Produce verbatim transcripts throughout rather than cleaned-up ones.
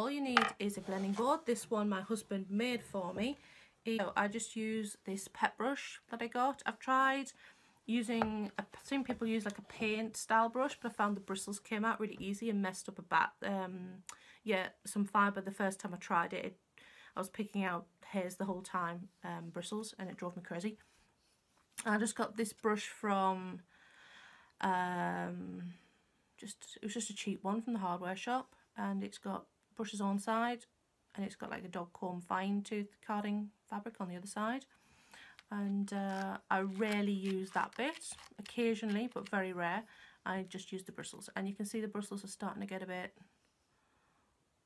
all you need is a blending board. This one my husband made for me. So I just use this pet brush that I got. I've tried using, I've seen people use like a paint style brush, but I found the bristles came out really easy and messed up a bat, um, yeah, some fibre the first time I tried it. it I was picking out hairs the whole time, um, bristles, and it drove me crazy. And I just got this brush from, um, just it was just a cheap one from the hardware shop, and it's got brushes on side, and it's got like a dog comb fine tooth carding fabric on the other side. And uh, I rarely use that bit, occasionally, but very rare. I just use the bristles, and you can see the bristles are starting to get a bit,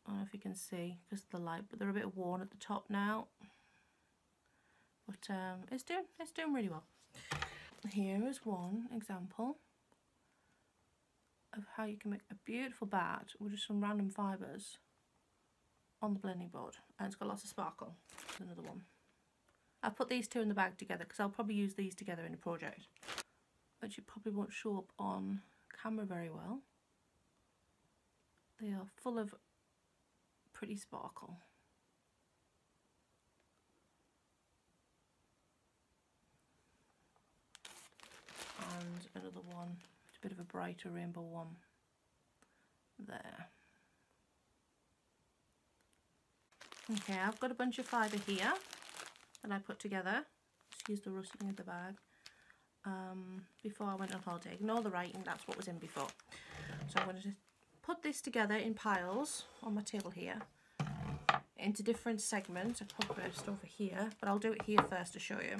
I don't know if you can see because of the light, but they're a bit worn at the top now. But um, it's doing it's doing really well. Here is one example of how you can make a beautiful bat with just some random fibres on the blending board, and it's got lots of sparkle. Here's another one. I put these two in the bag together because I'll probably use these together in a project, which it probably won't show up on camera very well. They are full of pretty sparkle. And another one, it's a bit of a brighter rainbow one there. Okay, I've got a bunch of fibre here that I put together. Excuse the rustling of the bag. Um, before I went on holiday, ignore the writing, that's what was in before. So I wanted to put this together in piles on my table here into different segments. I've put first over here, but I'll do it here first to show you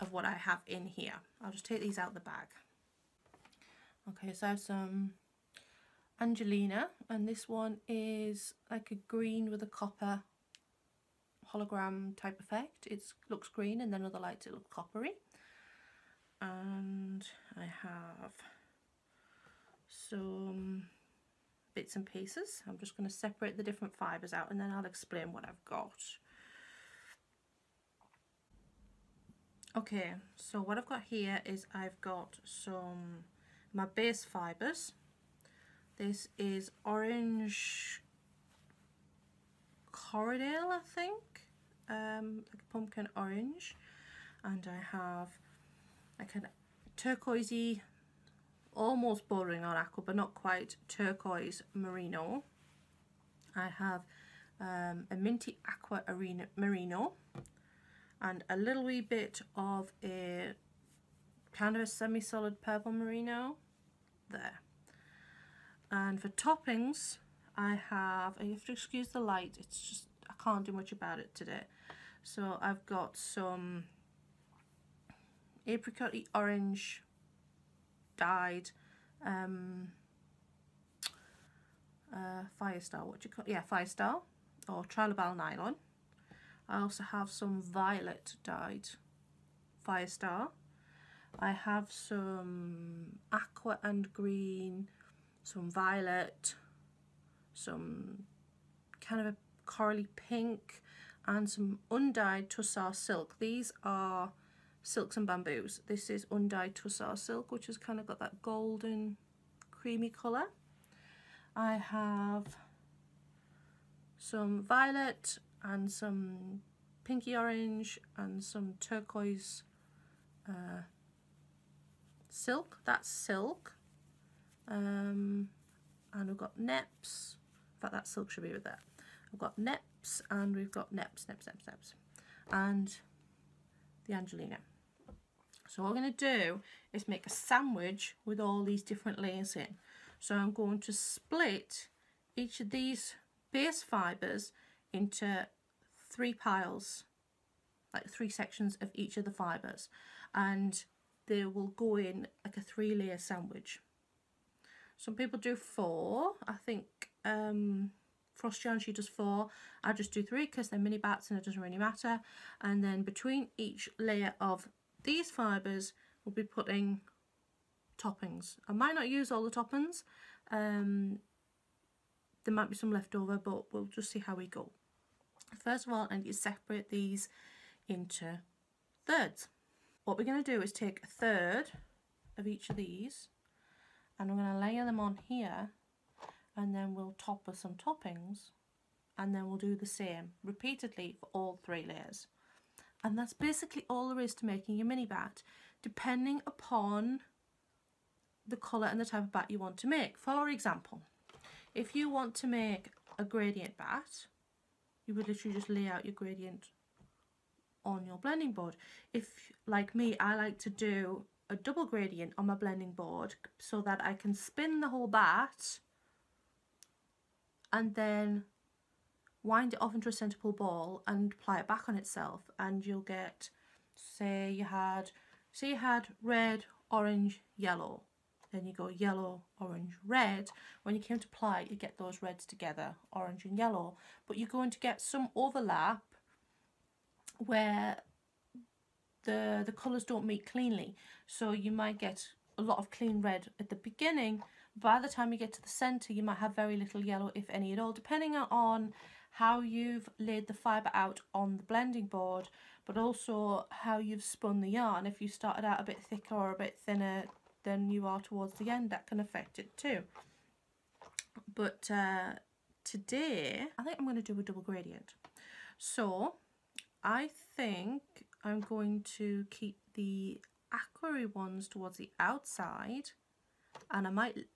of what I have in here. I'll just take these out of the bag. Okay, so I have some Angelina, and this one is like a green with a copper hologram type effect. It looks green, and then other lights it look coppery. And I have some bits and pieces. I'm just going to separate the different fibres out, and then I'll explain what I've got. Okay, so what I've got here is I've got some my base fibres. This is orange Corriedale, I think, um, like a pumpkin orange, and I have like a turquoisey, almost bordering on aqua but not quite, turquoise merino. I have um, a minty aqua arena merino, and a little wee bit of a kind of a semi-solid purple merino there. And for toppings, I have, and you have to excuse the light, it's just I can't do much about it today. So I've got some apricot-y orange dyed um, uh, Firestar, what do you call it? Yeah, Firestar or Trilobal Nylon. I also have some violet dyed Firestar. I have some aqua and green, some violet, some kind of a corally pink, and some undyed Tussah silk. These are silks and bamboos. This is undyed Tussah silk, which has kind of got that golden creamy colour. I have some violet and some pinky orange and some turquoise uh, silk. That's silk. Um, and we've got N E Ps. In fact, that silk should be with that. We've got N E Ps, and we've got N E Ps, N E Ps, N E Ps, N E Ps, and the Angelina. So what I'm going to do is make a sandwich with all these different layers in. So I'm going to split each of these base fibres into three piles, like three sections of each of the fibres, and they will go in like a three layer sandwich. Some people do four. I think um, Frostjan, she does four. I just do three because they're mini bats and it doesn't really matter. And then between each layer of these fibres we'll be putting toppings. I might not use all the toppings, um, there might be some left over, but we'll just see how we go. First of all, I need to separate these into thirds. What we're going to do is take a third of each of these, and I'm going to layer them on here, and then we'll top with some toppings and then we'll do the same repeatedly for all three layers. And that's basically all there is to making your mini bat, depending upon the colour and the type of bat you want to make. For example, if you want to make a gradient bat, you would literally just lay out your gradient on your blending board. If, like me, I like to do a double gradient on my blending board so that I can spin the whole bat and then wind it off into a centerpool ball and apply it back on itself, and you'll get, say you had say you had red, orange, yellow, then you go yellow, orange, red. When you came to apply, you get those reds together, orange and yellow, but you're going to get some overlap where the the colours don't meet cleanly, so you might get a lot of clean red at the beginning. By the time you get to the centre, you might have very little yellow, if any at all, depending on how you've laid the fibre out on the blending board, but also how you've spun the yarn. If you started out a bit thicker or a bit thinner than you are towards the end, that can affect it too. But uh, today I think I'm going to do a double gradient, so I think I'm going to keep the aqua ones towards the outside, and I might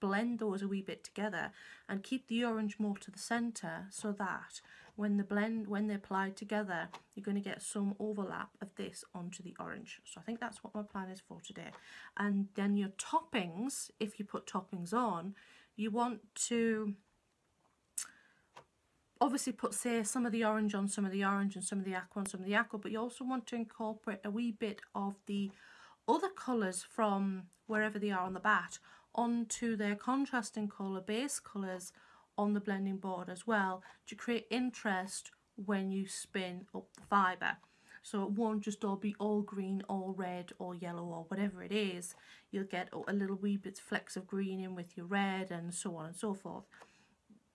blend those a wee bit together and keep the orange more to the centre, so that when the blend when they're applied together, you're going to get some overlap of this onto the orange. So I think that's what my plan is for today. And then your toppings, if you put toppings on, you want to obviously put, say, some of the orange on some of the orange and some of the aqua on some of the aqua, but you also want to incorporate a wee bit of the other colours from wherever they are on the bat onto their contrasting colour base colours on the blending board as well, to create interest when you spin up the fibre, so it won't just all be all green, all red or yellow or whatever it is. You'll get a little wee bit flecks of green in with your red and so on and so forth.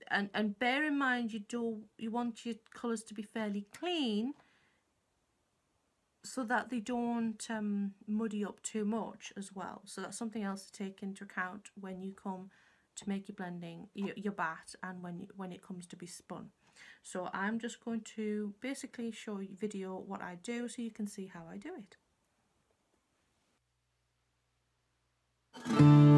And, and bear in mind, you do you want your colours to be fairly clean so that they don't um, muddy up too much as well. So that's something else to take into account when you come to make your blending, your, your bat, and when, you, when it comes to be spun. So I'm just going to basically show you video what I do so you can see how I do it. Thank you.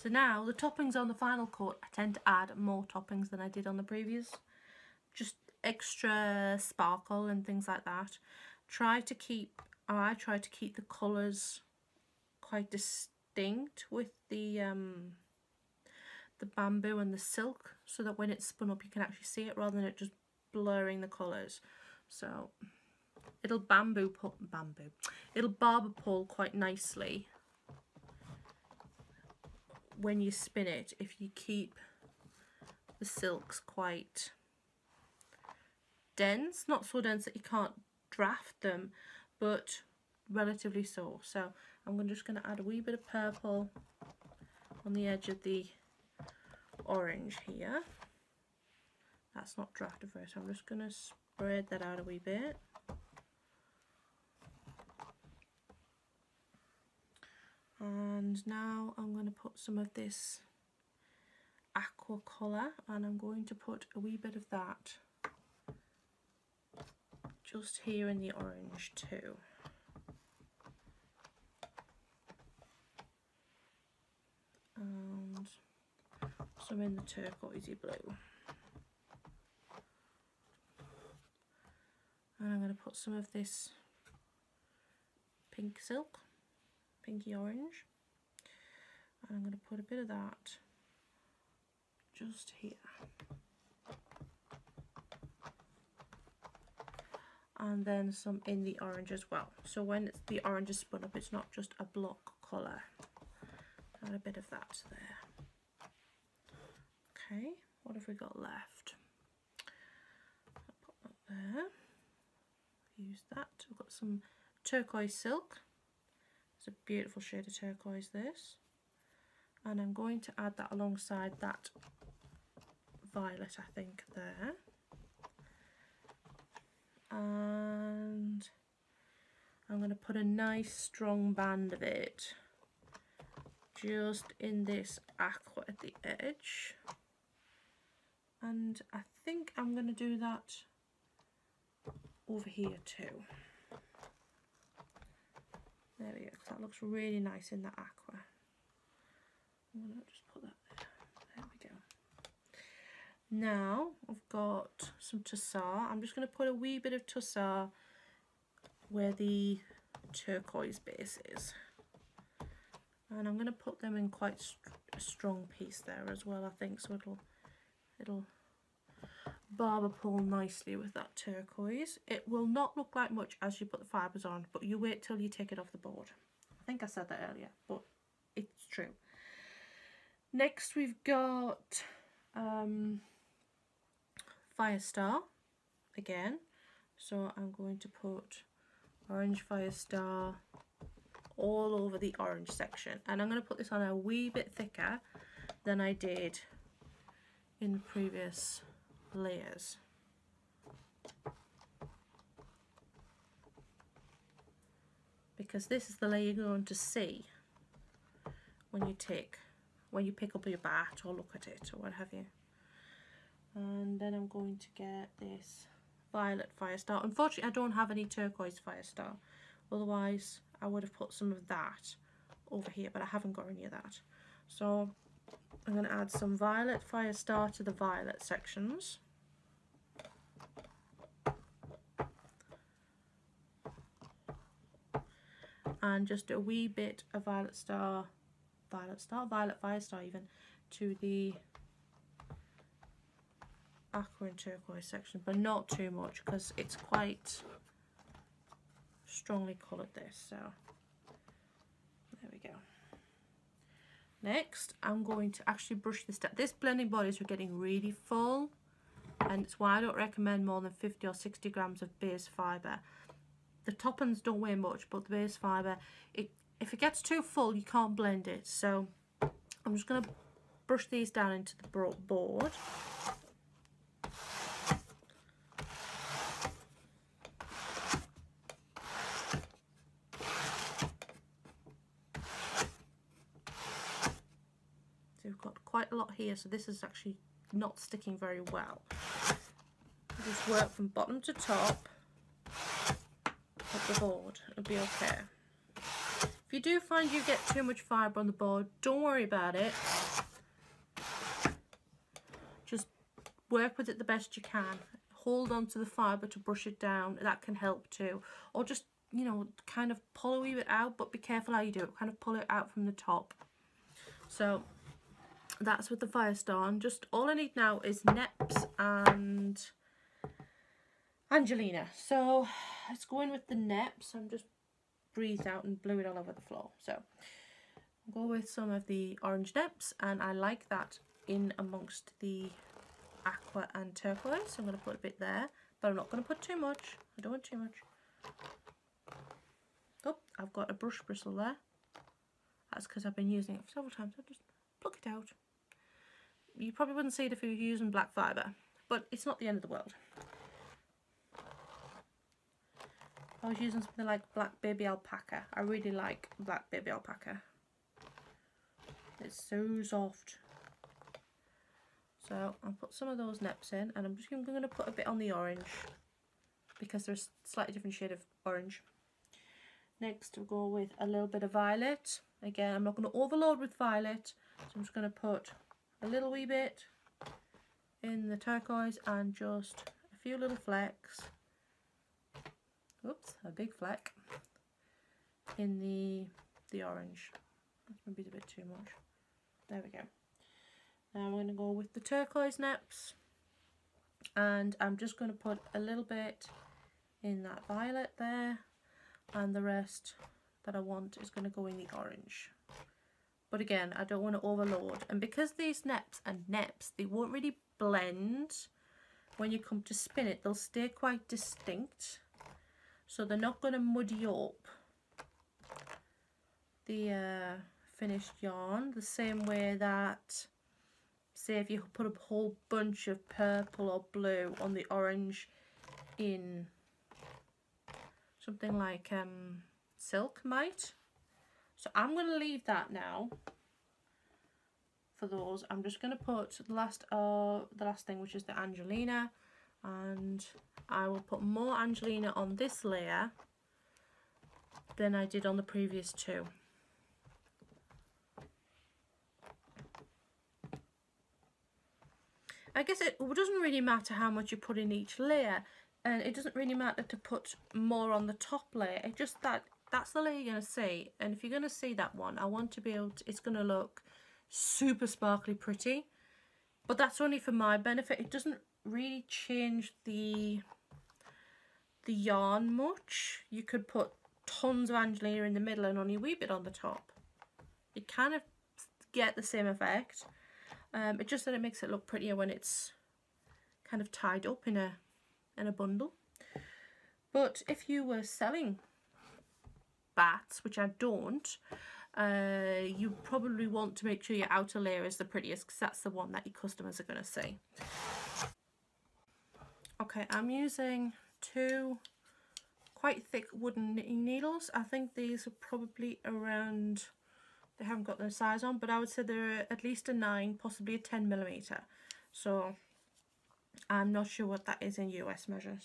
So now the toppings on the final coat, I tend to add more toppings than I did on the previous, just extra sparkle and things like that. Try to keep, I try to keep the colours quite distinct with the um, the bamboo and the silk, so that when it's spun up you can actually see it rather than it just blurring the colours. So it'll bamboo pull, bamboo, it'll barber pole quite nicely when you spin it if you keep the silks quite dense, not so dense that you can't draft them, but relatively so. So I'm just going to add a wee bit of purple on the edge of the orange here. That's not drafted very, so I'm just going to spread that out a wee bit. And now I'm going to put some of this aqua colour, and I'm going to put a wee bit of that just here in the orange too. And some in the turquoisey blue. And I'm going to put some of this pink silk, pinky orange, and I'm going to put a bit of that just here. And then some in the orange as well. So when it's, the orange is spun up, it's not just a block colour. Add a bit of that there. Okay, what have we got left? I'll put that there. Use that. We've got some turquoise silk. It's a beautiful shade of turquoise, this. And I'm going to add that alongside that violet, I think, there. And I'm going to put a nice strong band of it just in this aqua at the edge. And I think I'm going to do that over here too. There we go, because that looks really nice in that aqua. I'm going to just put that there. There we go. Now I've got some Tussah. I'm just going to put a wee bit of Tussah where the turquoise base is. And I'm going to put them in quite a strong piece there as well, I think. So it'll, it'll barber pole nicely with that turquoise. It will not look like much as you put the fibres on, but you wait till you take it off the board. I think I said that earlier, but it's true. Next we've got um, Firestar again. So I'm going to put orange Firestar all over the orange section, and I'm going to put this on a wee bit thicker than I did in the previous layers. Because this is the layer you're going to see when you take, when you pick up your bat or look at it or what have you. And then I'm going to get this violet Firestar. Unfortunately I don't have any turquoise Firestar, otherwise I would have put some of that over here, but I haven't got any of that. So I'm going to add some violet Firestar to the violet sections. And just a wee bit of violet star, violet star, violet Firestar even, to the aqua and turquoise section, but not too much because it's quite strongly coloured this, so there we go. Next, I'm going to actually brush this down. This blending board is getting really full, and it's why I don't recommend more than fifty or sixty grams of base fibre. The toppings don't weigh much, but the base fibre, it, if it gets too full, you can't blend it. So I'm just going to brush these down into the board. Quite a lot here, so this is actually not sticking very well. Just work from bottom to top of the board, it'll be okay. If you do find you get too much fibre on the board, don't worry about it. Just work with it the best you can. Hold on to the fibre to brush it down. That can help too. Or just, you know, kind of pollo it out, but be careful how you do it. Kind of pull it out from the top. So that's with the Firestar. And just all I need now is N E Ps and Angelina. So let's go in with the N E Ps. I'm just breathed out and blew it all over the floor. So I'll go with some of the orange N E Ps, and I like that in amongst the aqua and turquoise. So I'm going to put a bit there, but I'm not going to put too much. I don't want too much. Oh, I've got a brush bristle there. That's because I've been using it for several times. I'll just pluck it out. You probably wouldn't see it if you were using black fibre, but it's not the end of the world. I was using something like Black Baby Alpaca. I really like Black Baby Alpaca. It's so soft. So I'll put some of those N E Ps in, and I'm just going to put a bit on the orange because there's a slightly different shade of orange. Next we'll go with a little bit of violet. Again, I'm not going to overload with violet, so I'm just going to put a little wee bit in the turquoise and just a few little flecks. Oops, a big fleck in the the orange. That's maybe a bit too much. There we go. Now we're going to go with the turquoise N E Ps, and I'm just going to put a little bit in that violet there, and the rest that I want is going to go in the orange. But again, I don't want to overload, and because these N E Ps are N E Ps, they won't really blend when you come to spin it. They'll stay quite distinct. So they're not going to muddy up the uh, finished yarn the same way that, say, if you put a whole bunch of purple or blue on the orange in something like um, silk might. So I'm going to leave that now for those. I'm just going to put the last, uh, the last thing, which is the Angelina. And I will put more Angelina on this layer than I did on the previous two. I guess it doesn't really matter how much you put in each layer, and it doesn't really matter to put more on the top layer. It's just that that's the layer you're going to see, and if you're going to see that one, I want to be able to, it's going to look super sparkly pretty, but that's only for my benefit. It doesn't really change the the yarn much. You could put tons of Angelina in the middle and only a wee bit on the top. You kind of get the same effect. Um, it's just that it makes it look prettier when it's kind of tied up in a in a bundle. But if you were selling bats, which I don't, uh, you probably want to make sure your outer layer is the prettiest, because that's the one that your customers are going to see. Okay, I'm using two quite thick wooden knitting needles. I think these are probably around, they haven't got their size on, but I would say they're at least a nine, possibly a ten millimeter. So I'm not sure what that is in U S measures.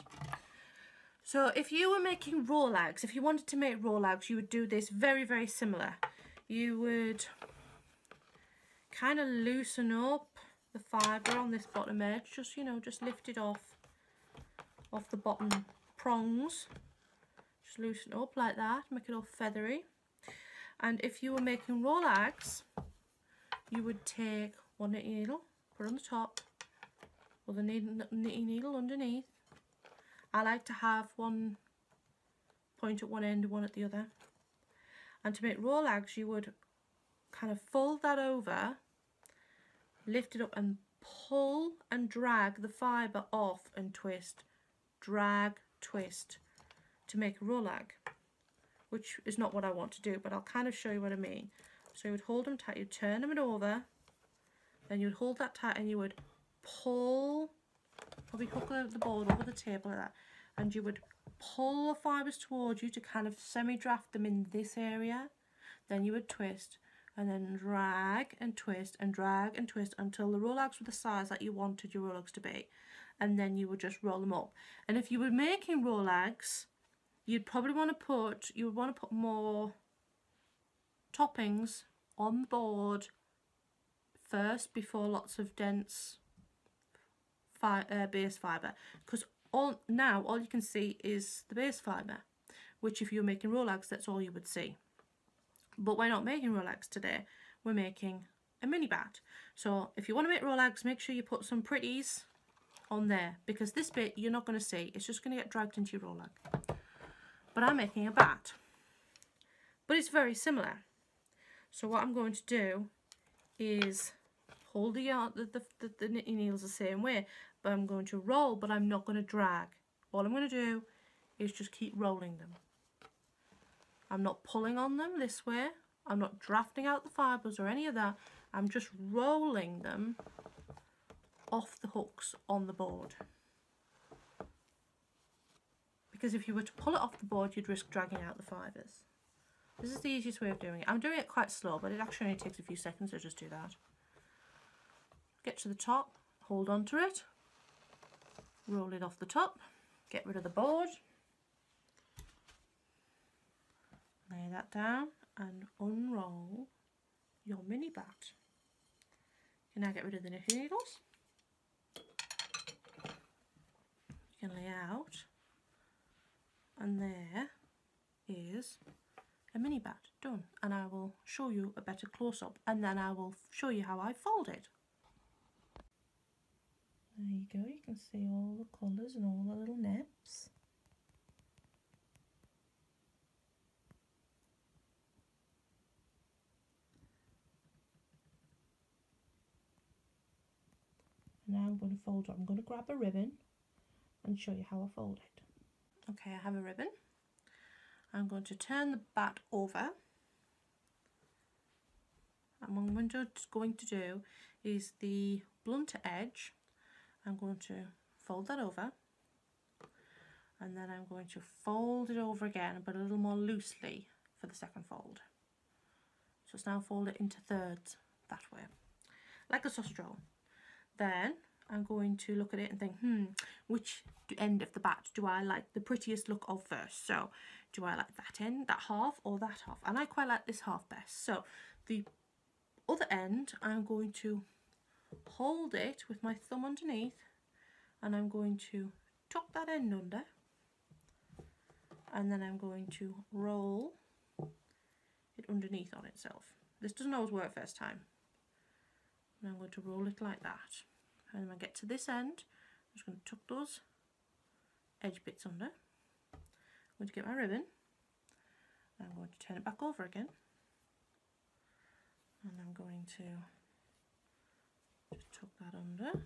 So if you were making raw lags, if you wanted to make raw lags, you would do this very, very similar. You would kind of loosen up the fibre on this bottom edge, just, you know, just lift it off. Off the bottom prongs, just loosen up like that, make it all feathery. And if you were making raw lags, you would take one knitting needle, put it on the top, or the knitting needle underneath. I like to have one point at one end, one at the other. And to make raw lags, you would kind of fold that over, lift it up, and pull and drag the fibre off and twist. Drag, twist to make a raw lag, which is not what I want to do, but I'll kind of show you what I mean. So you would hold them tight, you turn them over, then you would hold that tight, and you would pull, probably hook the board over the table like that, and you would pull the fibres towards you to kind of semi-draft them in this area. Then you would twist, and then drag and twist and drag and twist until the raw lags were the size that you wanted your raw lags to be. And then you would just roll them up. And if you were making raw lags, you'd probably want to put, you would want to put more toppings on the board first before lots of dense fi uh, base fibre, because all now all you can see is the base fibre, which if you're making rolags, that's all you would see. But we're not making rolags today, we're making a mini bat. So if you want to make rolags, make sure you put some pretties on there, because this bit you're not going to see, it's just going to get dragged into your rolag. But I'm making a bat, but it's very similar. So what I'm going to do is hold the yarn, the, the, the, the knitting needles the same way, but I'm going to roll, but I'm not going to drag. All I'm going to do is just keep rolling them. I'm not pulling on them this way, I'm not drafting out the fibres or any of that, I'm just rolling them off the hooks on the board. Because if you were to pull it off the board, you'd risk dragging out the fibres. This is the easiest way of doing it. I'm doing it quite slow, but it actually only takes a few seconds, so just do that. Get to the top, hold on to it, roll it off the top, get rid of the board, lay that down and unroll your mini bat. You can now get rid of the knitting needles. You can lay out, and there is a mini bat done, and I will show you a better close-up, and then I will show you how I fold it. There you go, you can see all the colours and all the little N E Ps. Now I'm going to fold up. I'm going to grab a ribbon and show you how I fold it. Okay, I have a ribbon. I'm going to turn the bat over, and what I'm going to do is the blunter edge, I'm going to fold that over, and then I'm going to fold it over again, but a little more loosely for the second fold. So it's now folded into thirds that way, like a sausage roll. Then I'm going to look at it and think, hmm, which end of the bat do I like the prettiest look of first? So do I like that end, that half, or that half? And I quite like this half best. So the other end, I'm going to hold it with my thumb underneath, and I'm going to tuck that end under, and then I'm going to roll it underneath on itself. This doesn't always work first time. And I'm going to roll it like that. And when I get to this end, I'm just going to tuck those edge bits under. I'm going to get my ribbon, and I'm going to turn it back over again, and I'm going to just tuck that under,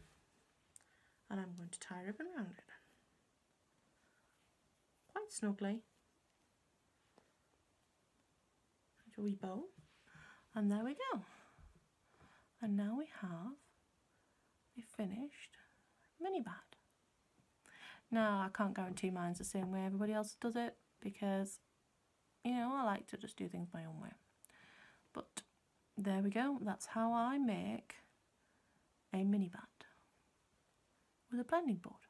and I'm going to tie a ribbon around it quite snugly, like a wee bow, and there we go. And now we have a finished mini bat. Now I can't guarantee mine's the same way everybody else does it, because you know I like to just do things my own way. But there we go, that's how I make a mini bat with a blending board.